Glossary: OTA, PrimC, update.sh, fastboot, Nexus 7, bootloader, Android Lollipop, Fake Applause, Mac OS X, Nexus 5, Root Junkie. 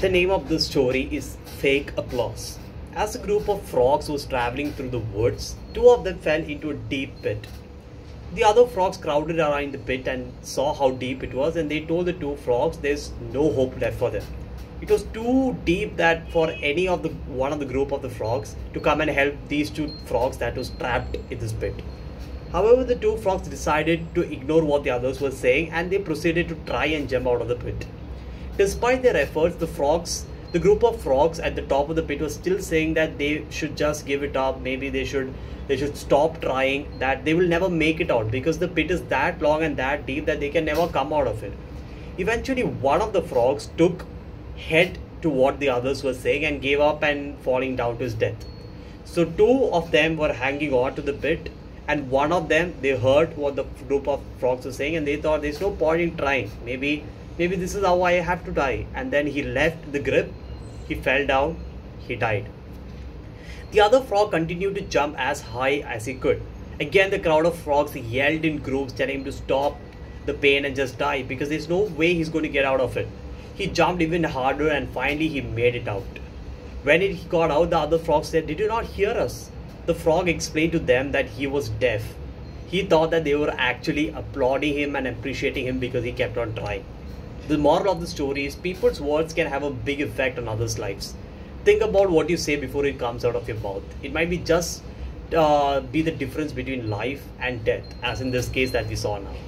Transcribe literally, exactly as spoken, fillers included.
The name of this story is Fake Applause. As a group of frogs was traveling through the woods, two of them fell into a deep pit. The other frogs crowded around the pit and saw how deep it was, and they told the two frogs there's no hope left for them. It was too deep that for any of the one of the group of the frogs to come and help these two frogs that was trapped in this pit. However, the two frogs decided to ignore what the others were saying, and they proceeded to try and jump out of the pit. Despite their efforts, the frogs The group of frogs at the top of the pit was still saying that they should just give it up, maybe they should they should stop trying, that they will never make it out because the pit is that long and that deep that they can never come out of it. Eventually, one of the frogs took heed to what the others were saying and gave up and falling down to his death. So two of them were hanging on to the pit, and one of them, they heard what the group of frogs were saying and they thought there's no point in trying. Maybe, maybe this is how I have to die. And then he left the grip. He fell down, he died. The other frog continued to jump as high as he could. Again, the crowd of frogs yelled in groups, telling him to stop the pain and just die because there's no way he's going to get out of it. He jumped even harder and finally he made it out. When he got out, the other frog said, "Did you not hear us?" The frog explained to them that he was deaf. He thought that they were actually applauding him and appreciating him because he kept on trying. The moral of the story is people's words can have a big effect on others' lives. Think about what you say before it comes out of your mouth. It might be just uh, be the difference between life and death, as in this case that we saw now.